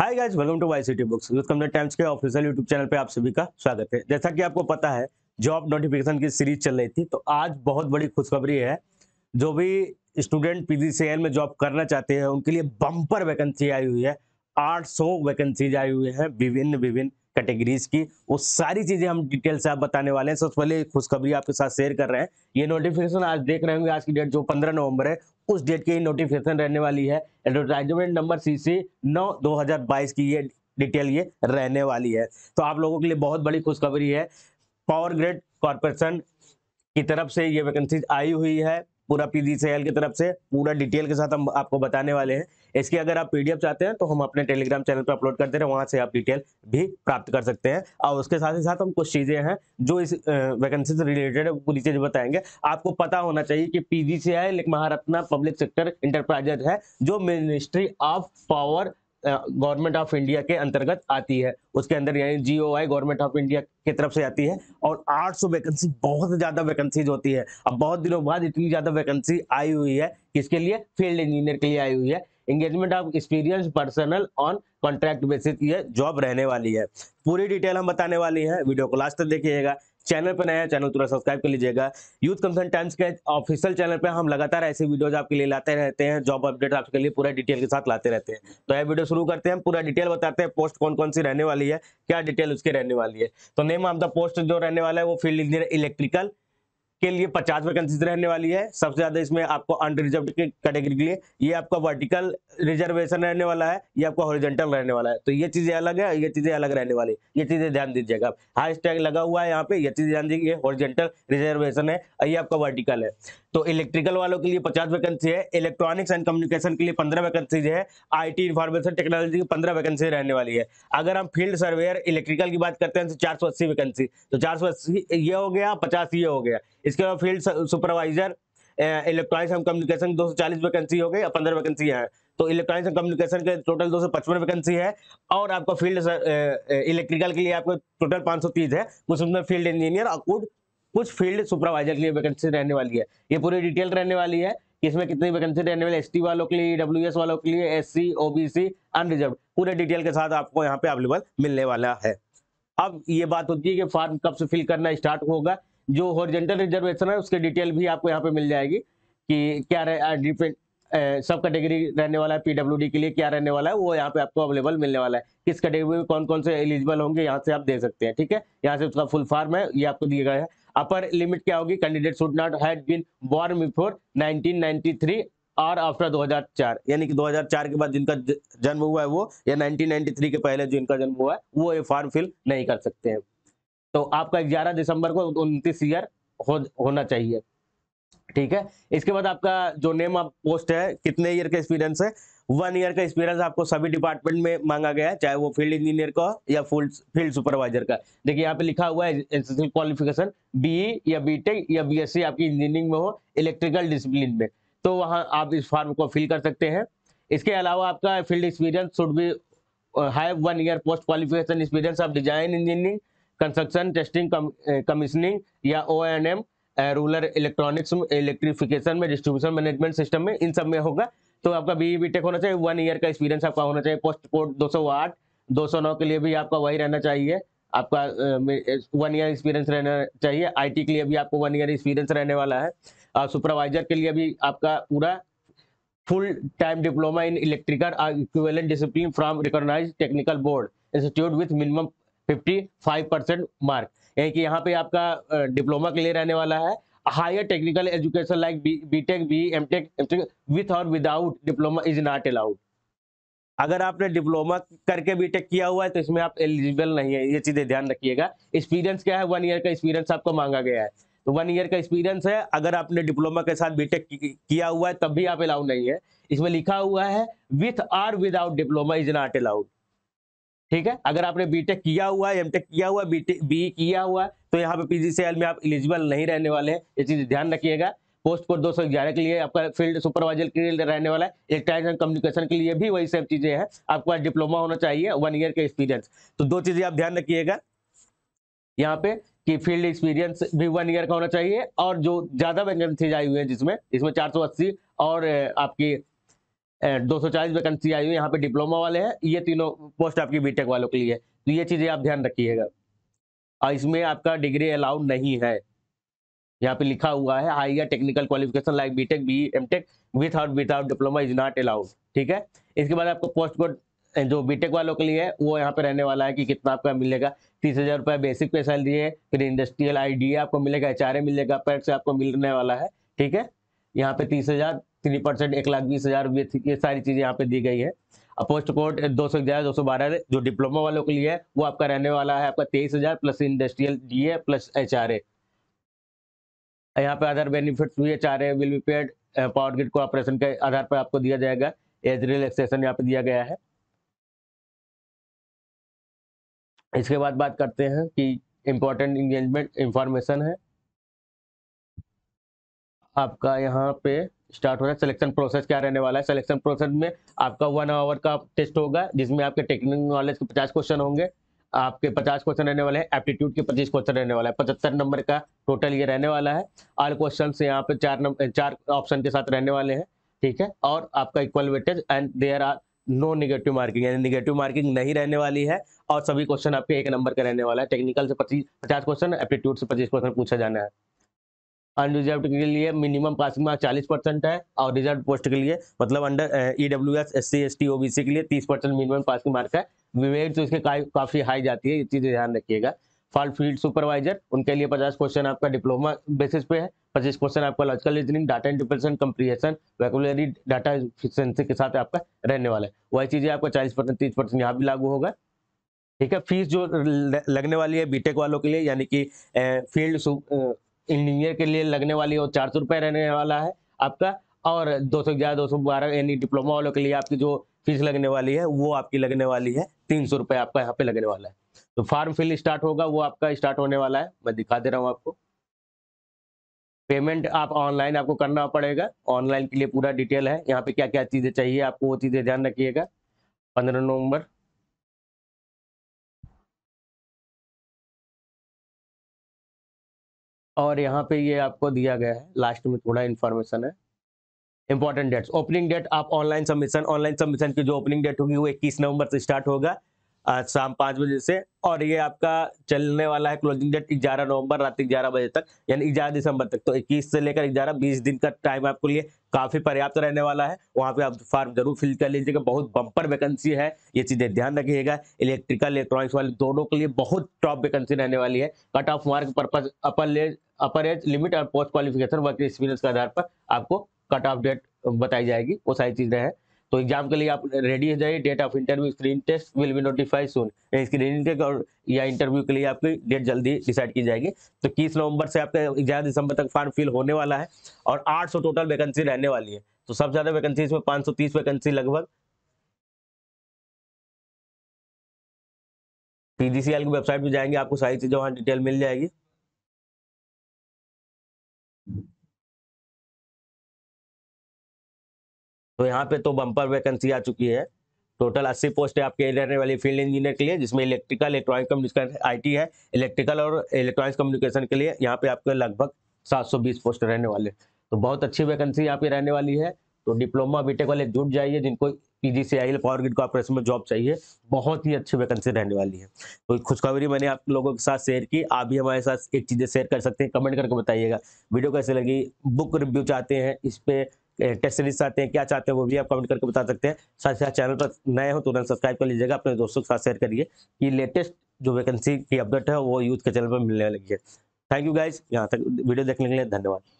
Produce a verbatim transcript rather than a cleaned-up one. Hi guys, welcome to YCT books. Youth competition times के official YouTube channel पे आप सभी का स्वागत है। जैसा कि आपको पता है, जॉब नोटिफिकेशन की सीरीज चल रही थी, तो आज बहुत बड़ी खुशखबरी है। जो भी स्टूडेंट पीजीसीएल में जॉब करना चाहते हैं उनके लिए बम्पर वैकेंसी आई हुई है। आठ सौ वैकेंसीज आई हुई है विभिन्न विभिन्न कैटेगरीज की। वो सारी चीजें हम डिटेल से आप बताने वाले हैं। सबसे पहले खुशखबरी आपके साथ शेयर कर रहे हैं। ये नोटिफिकेशन आज देख रहे होंगे, आज की डेट जो पंद्रह नवंबर है, उस डेट की नोटिफिकेशन रहने वाली है। एडवर्टाइजमेंट नंबर सी सी नौ दो हज़ार बाईस की ये डिटेल ये रहने वाली है। तो आप लोगों के लिए बहुत बड़ी खुशखबरी है। पावर ग्रिड कॉर्पोरेशन की तरफ से ये वैकेंसीज आई हुई है। पूरा पीजीसीएल की तरफ से पूरा डिटेल के साथ हम आपको बताने वाले हैं। इसकी अगर आप पीडीएफ चाहते हैं तो हम अपने टेलीग्राम चैनल पर अपलोड करते हैं, वहां से आप डिटेल भी प्राप्त कर सकते हैं। और उसके साथ ही साथ हम कुछ चीज़ें हैं जो इस वैकेंसी से रिलेटेड है, पूरी चीज़ें बताएंगे। आपको पता होना चाहिए कि पीजीसीएल एक महारत्ना पब्लिक सेक्टर इंटरप्राइजेज है जो ministry of power government of India के अंतर्गत आती है। उसके अंदर यानी G O I government of India की तरफ से आती है। और आठ सौ वैकेंसी बहुत ज्यादा वैकेंसीज होती है। अब बहुत दिनों बाद इतनी ज्यादा वैकेंसी आई हुई है। किसके लिए? फील्ड इंजीनियर के लिए आई हुई है। Engagement of experience personal on contract basis ये जॉब रहने वाली है। पूरी डिटेल हम बताने वाली है। वीडियो को लास्ट तक देखिएगा। चैनल पर नया चैनल तुरंत सब्सक्राइब कर लीजिएगा। यूथ कंसर्न टाइम्स के ऑफिशियल चैनल पे हम लगातार ऐसे वीडियोज आपके लिए लाते रहते हैं। जॉब अपडेट आपके लिए पूरा डिटेल के साथ लाते रहते हैं। तो यह वीडियो शुरू करते हैं, पूरा डिटेल बताते हैं। पोस्ट कौन कौन सी रहने वाली है, क्या डिटेल उसके रहने वाली है। तो नेम ऑफ द पोस्ट जो रहने वाला है वो फील्ड इंजीनियर इलेक्ट्रिकल के लिए पचास वैकेंसी रहने वाली है। सबसे ज्यादा इसमें आपको अनरिजर्व कैटेगरी के लिए ये आपका वर्टिकल रिजर्वेशन रहने वाला है, ये आपका हॉरिजॉन्टल रहने वाला है। तो ये चीजें अलग है, ये चीजें अलग रहने वाली, ये चीजें ध्यान दीजिएगा। हैश टैग लगा हुआ है यहाँ पे, ये चीजें ध्यान दीजिए। हॉरिजॉन्टल रिजर्वेशन है, ये आपका वर्टिकल है। तो इलेक्ट्रिकल वालों के लिए पचास वैकेंसी है। इलेक्ट्रॉनिक्स एंड कम्युनिकेशन के लिए पंद्रह वैकेंसी है। आई टी इन्फॉर्मेशन टेक्नोलॉजी की पंद्रह वैकेंसी रहने वाली है। अगर हम फील्ड सर्वेयर इलेक्ट्रिकल की बात करते हैं तो चार सौ अस्सी वैकेंसी, तो चार सौ अस्सी ये हो गया, पचास ये हो गया। इसके अलावा field supervisor electronics and communication दो सौ चालीस वैकेंसी हो गई, पंद्रह वैकेंसी है। तो इलेक्ट्रॉनिक्स एंड कम्युनिकेशन के टोटल दो सौ पचपन वैकेंसी है। और आपका फील्ड इलेक्ट्रिकल के लिए आपको टोटल पाँच सौ तीस है। कुछ उसमें फील्ड इंजीनियर और कुछ कुछ फील्ड सुपरवाइजर के लिए वैकेंसी रहने वाली है। ये पूरी डिटेल रहने वाली है कि इसमें कितनी वैकेंसी रहने वाली है। एस टी वालों के लिए, डब्ल्यू एस वालों के लिए, S C, O B C, unreserved, पूरे डिटेल के साथ आपको यहाँ पे अवेलेबल मिलने वाला है। अब ये बात होती है कि फॉर्म कब से फिल करना स्टार्ट होगा। जो हॉरिजॉन्टल रिजर्वेशन है उसके डिटेल भी आपको यहाँ पे मिल जाएगी कि क्या रहे, सब कैटेगरी रहने वाला है। पीडब्ल्यूडी के लिए क्या रहने वाला है वो यहाँ पे आपको अवेलेबल मिलने वाला है। किस कैटेगरी में कौन कौन से एलिजिबल होंगे यहाँ से आप दे सकते हैं। ठीक है, यहाँ से उसका फुल फॉर्म है, ये आपको दिया गया है। अपर लिमिट क्या होगी? Candidate should not had been born before nineteen ninety three और आफ्टर दो हज़ार चार, यानी कि दो हज़ार चार के बाद जिनका जन्म हुआ है वो, या नाइनटीन नाइनटी थ्री के पहले जिनका जन्म हुआ है वो ये फॉर्म फिल नहीं कर सकते हैं। तो आपका ग्यारह दिसंबर को उनतीस ईयर हो, होना चाहिए। ठीक है, इसके बाद आपका जो नेम ऑफ पोस्ट है, कितने ईयर का एक्सपीरियंस है? वन ईयर का एक्सपीरियंस आपको सभी डिपार्टमेंट में मांगा गया है, चाहे वो फील्ड इंजीनियर का या फुल फील्ड सुपरवाइजर का। देखिए यहाँ पे लिखा हुआ है एसेंशियल क्वालिफिकेशन बी ई या बी टेक या बी एस सी आपकी इंजीनियरिंग में हो, इलेक्ट्रिकल डिसिप्लिन में, तो वहाँ आप इस फॉर्म को फिल कर सकते हैं। इसके अलावा आपका field experience should be have one year post qualification experience of design engineering, construction, testing, commissioning या O N M, rural electronics, electrification में, डिस्ट्रीब्यूशन मैनेजमेंट सिस्टम में, इन सब में होगा। तो आपका बी ई बी टेक होना चाहिए, वन ईयर का एक्सपीरियंस आपका होना चाहिए। पोस्ट कोड दो सौ आठ दो सौ नौ के लिए भी आपका वही रहना चाहिए, आपका वन ईयर एक्सपीरियंस रहना चाहिए। आई टी के लिए भी आपको वन ईयर एक्सपीरियंस रहने वाला है। सुपरवाइजर के लिए भी आपका पूरा full time diploma in electrical equivalent discipline from recognised technical board institute with minimum पचपन परसेंट मार्क, यानी कि यहाँ पे आपका डिप्लोमा के लिए रहने वाला है। Higher technical education like B tech, B M tech with और without diploma is not allowed. अगर आपने डिप्लोमा करके बी टेक किया हुआ है तो इसमें आप एलिजिबल नहीं है, ये चीजें ध्यान रखिएगा। एक्सपीरियंस क्या है? वन ईयर का एक्सपीरियंस आपको मांगा गया है, तो वन ईयर का एक्सपीरियंस है। अगर आपने डिप्लोमा के साथ बी टेक किया हुआ है तब भी आप अलाउड नहीं है। इसमें लिखा हुआ है विथ और without diploma is not allowed. ठीक है, अगर आपने बीटेक किया हुआ है, एमटेक किया हुआ है, बीटेक बीई किया हुआ है तो यहाँ पे पीजीसीएल में आप एलिजिबल नहीं रहने वाले हैं, ये चीज ध्यान रखिएगा। पोस्ट कोड दो सौ ग्यारह के लिए आपका फील्ड सुपरवाइजर के लिए रहने वाला है। इलेक्ट्रॉनिक्स एंड कम्युनिकेशन के लिए भी वही सब चीजें हैं, आपका डिप्लोमा होना चाहिए, वन ईयर का एक्सपीरियंस। तो दो चीजें आप ध्यान रखिएगा यहाँ पे कि फील्ड एक्सपीरियंस भी वन ईयर का होना चाहिए। और जो ज्यादा वैकेंसी आई हुई है जिसमें इसमें चार सौ अस्सी और आपकी दो सौ चालीस वैकेंसी आई हुई, यहाँ पे डिप्लोमा वाले हैं, ये तीनों पोस्ट आपकी बीटेक वालों के लिए, तो ये चीजें आप ध्यान रखिएगा। और इसमें आपका डिग्री अलाउड नहीं है, यहाँ पे लिखा हुआ है हाई या technical qualification like BTech BE MTech without without diploma is not allowed, ठीक है। इसके बाद आपको पोस्ट कोड जो बीटेक वालों के लिए है वो यहाँ पे रहने वाला है कि कितना आपका मिलेगा, तीस हजार रुपये बेसिक पे सैलरी है, फिर इंडस्ट्रियल आईडी आपको मिलेगा, एचआरए मिलेगा, पैट से आपको मिलने वाला है, ठीक है। यहाँ पे तीस हजार थ्री परसेंट एक लाख बीस हजार ये सारी चीजें यहाँ पे दी गई है। पोस्ट कोड दो सौ ग्यारह दो सौ बारह जो डिप्लोमा वालों के लिए है वो आपका रहने वाला है आपका तेईस हजार plus industrial D A plus HRA. यहाँ पे अदर बेनिफिट्स भी HRA will be paid power grid corporation के आधार पर आपको दिया जाएगा। एज रिलैक्सेशन यहाँ पे दिया गया है। इसके बाद बात करते हैं कि इम्पोर्टेंट इंगेजमेंट इंफॉर्मेशन है आपका, यहाँ पे स्टार्ट हो रहा है। सिलेक्शन प्रोसेस क्या रहने वाला है, सिलेक्शन प्रोसेस में आपका वन आवर का टेस्ट होगा जिसमें आपके टेक्निकल नॉलेज के पचास क्वेश्चन होंगे, आपके पचास क्वेश्चन रहने वाले हैं, एप्टीट्यूड के पच्चीस क्वेश्चन रहने वाला है, पचहत्तर नंबर का टोटल ये रहने वाला है। आल क्वेश्चन यहाँ पे चार नंबर चार ऑप्शन के साथ रहने वाले हैं, ठीक है। और आपका equal weightage and there are no negative marking, यानी निगेटिव मार्किंग नहीं रहने वाली है और सभी क्वेश्चन आपके एक नंबर का रहने वाला है। टेक्निकल से पच्चीस पचास क्वेश्चन, एप्टीट्यूड से पच्चीस क्वेश्चन पूछा जाना है। अनरिजर्व के लिए मिनिमम पासिंग मार्क्स चालीस परसेंट है और रिजर्व पोस्ट के लिए मतलब under EWS SC ST OBC के लिए तीस परसेंट मिनिमम पासिंग मार्क्स है। वेट तो इसके काफ़ी हाई जाती है, ये चीज़ें ध्यान रखिएगा। फॉल्ट फील्ड सुपरवाइजर उनके लिए पचास क्वेश्चन आपका डिप्लोमा बेसिस पे है, पच्चीस क्वेश्चन आपका logical reasoning, data interpretation, comprehension, vocabulary, data efficiency के साथ आपका रहने वाला है। वही चीज़ें आपका चालीस परसेंट तीस परसेंट यहाँ भी लागू होगा, ठीक है। फीस जो लगने वाली है बीटेक वालों के लिए यानी कि फील्ड इंजीनियर के लिए लगने वाली है वो चार सौ रुपये रहने वाला है आपका, और दो सौ ग्यारह दो सौ बारह यानी डिप्लोमा वालों के लिए आपकी जो फीस लगने वाली है वो आपकी लगने वाली है तीन सौ रुपये आपका यहाँ पे लगने वाला है। तो फॉर्म फिल स्टार्ट होगा वो आपका स्टार्ट होने वाला है, मैं दिखा दे रहा हूँ आपको। पेमेंट आप ऑनलाइन आपको करना पड़ेगा, ऑनलाइन के लिए पूरा डिटेल है यहाँ पे क्या क्या चीज़ें चाहिए आपको वो चीज़ें ध्यान रखिएगा। पंद्रह नवम्बर और यहाँ पे ये आपको दिया गया है, लास्ट में थोड़ा इन्फॉर्मेशन है। इंपॉर्टेंट डेट्स, ओपनिंग डेट आप ऑनलाइन सबमिशन, ऑनलाइन सबमिशन की जो ओपनिंग डेट होगी वो इक्कीस नवंबर से स्टार्ट होगा आज शाम पाँच बजे से, और ये आपका चलने वाला है क्लोजिंग डेट ग्यारह नवंबर रात ग्यारह बजे तक यानी ग्यारह दिसंबर तक। तो इक्कीस से लेकर ग्यारह बीस दिन का टाइम आपके लिए काफ़ी पर्याप्त रहने वाला है। वहाँ पे आप फॉर्म जरूर फिल कर लीजिएगा, बहुत बम्पर वैकेंसी है, ये चीज़ें ध्यान रखिएगा। इलेक्ट्रिकल इलेक्ट्रॉनिक्स वाले दोनों के लिए बहुत टॉप वैकेंसी रहने वाली है। Cut off mark purpose upper upper age limit और पोस्ट क्वालिफिकेशन वर्क एक्सपीरियंस के आधार पर आपको कट ऑफ डेट बताई जाएगी, वो सारी चीज़ें हैं। तो एग्जाम के लिए आप रेडी हो जाइए। Date of interview screen test will be notified soon, screening test और या इंटरव्यू के लिए आपकी डेट जल्दी डिसाइड की जाएगी। तो इक्कीस नवंबर से आपका ग्यारह दिसंबर तक फॉर्म फिल होने वाला है और आठ सौ टोटल वैकेंसी रहने वाली है। तो सबसे ज़्यादा वैकेंसी इसमें पाँच सौ तीस वैकेंसी लगभग पीजीसीएल की वेबसाइट पर जाएंगे, आपको सारी चीज़ें वहाँ डिटेल मिल जाएगी। तो यहाँ पे तो बम्पर वैकेंसी आ चुकी है। टोटल अस्सी पोस्ट है आपके रहने वाली फील्ड इंजीनियर के लिए, जिसमें इलेक्ट्रिकल इलेक्ट्रॉनिक कम्युनिकेशन आईटी है, इलेक्ट्रिकल और इलेक्ट्रॉनिक्स कम्युनिकेशन के लिए यहाँ पे आपके लगभग सात सौ बीस पोस्ट रहने वाले। तो बहुत अच्छी वैकेंसी यहाँ पे रहने वाली है। तो डिप्लोमा बीटेक वाले जुट जाइए, जिनको पीजीसीआई पावर ग्रिड कॉर्पोरेशन में जॉब चाहिए, बहुत ही अच्छी वैकेंसी रहने वाली है। तो खुशखबरी मैंने आप लोगों के साथ शेयर की, आप भी हमारे साथ एक चीज़ें शेयर कर सकते हैं, कमेंट करके बताइएगा वीडियो कैसे लगी। बुक रिव्यू चाहते हैं, इस पर टेस्ट सीरीज चाहते हैं, क्या चाहते हैं वो भी आप कमेंट करके बता सकते हैं। साथ ही साथ चैनल पर नए हो तो तुरंत सब्सक्राइब कर लीजिएगा, अपने दोस्तों के साथ शेयर करिए कि लेटेस्ट जो वैकेंसी की अपडेट है वो यूथ के चैनल पर मिलने लगी है। थैंक यू गाइज, यहाँ तक वीडियो देखने के लिए धन्यवाद।